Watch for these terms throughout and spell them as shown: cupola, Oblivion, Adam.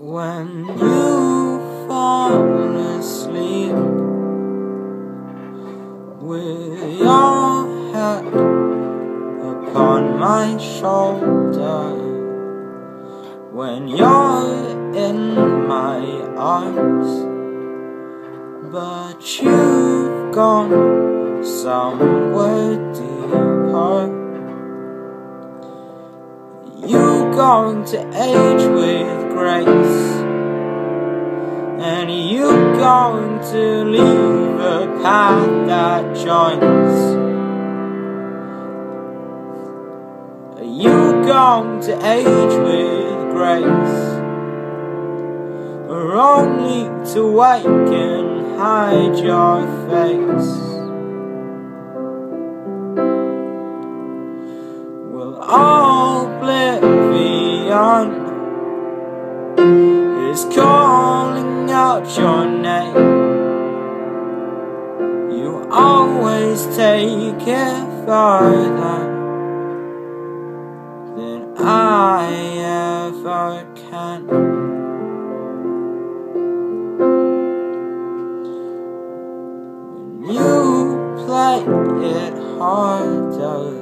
When you fall asleep with your head upon my shoulder, when you're in my arms, but you've gone somewhere deeper, you're going to age with grace, and you're going to leave a path that joins. You're going to age with grace, or only to wake and hide your face. Well, Oblivion is calling out your name. You always take it further than I ever can. When you play it harder,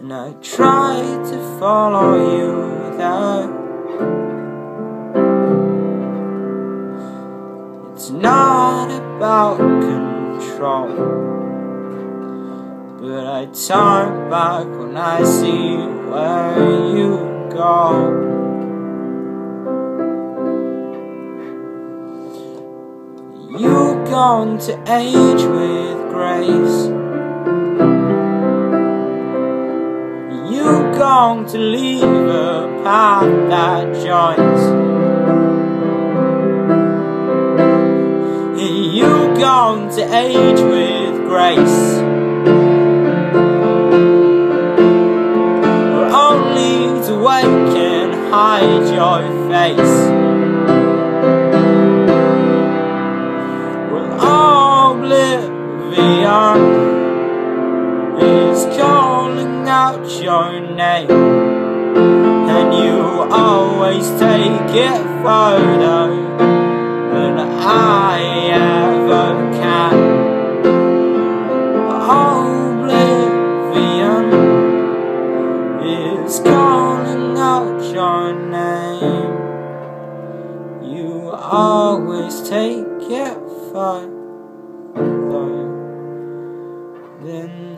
and I try to follow you there, it's not about control, but I turn back when I see where you go. You're going to age with grace, you're going to leave a path that joins. You're going to age with grace, or only to wake and hide your face. Well, Oblivion is calling out your name, and you always take it further than I ever can. Oblivion is calling out your name. You always take it further than